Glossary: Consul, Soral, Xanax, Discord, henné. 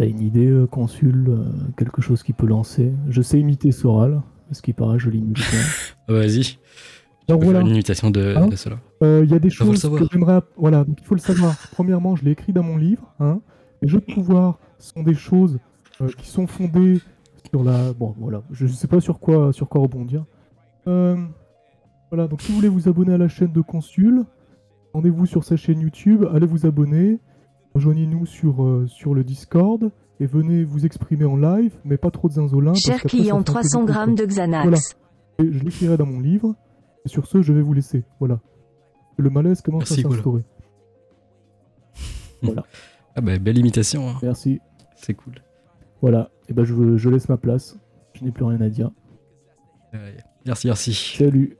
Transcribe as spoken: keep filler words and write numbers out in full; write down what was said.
T'as une idée, euh, Consul, euh, quelque chose qui peut lancer? Je sais imiter Soral, parce qu'il paraît joli. Vas-y. Donc voilà. Une imitation de, hein, de cela. Il euh, y a des ça choses que j'aimerais. Voilà, donc il faut le savoir. Premièrement, je l'ai écrit dans mon livre. Hein. Les jeux de pouvoir sont des choses euh, qui sont fondées sur la. Bon, voilà. Je ne sais pas sur quoi, sur quoi rebondir. Euh, voilà. Donc, si vous voulez vous abonner à la chaîne de Consul, rendez-vous sur sa chaîne YouTube. Allez vous abonner. Rejoignez-nous sur, euh, sur le Discord et venez vous exprimer en live, mais pas trop de zinzolin. Cher client, trois cents grammes de Xanax. Voilà. Et je l'écrirai dans mon livre. Et sur ce, je vais vous laisser. Voilà. Le malaise commence Merci, à s'instaurer. Cool. Voilà. Ah bah, belle imitation. Hein. Merci. C'est cool. Voilà. Et ben bah, je, je laisse ma place. Je n'ai plus rien à dire. Euh, merci, merci. Salut.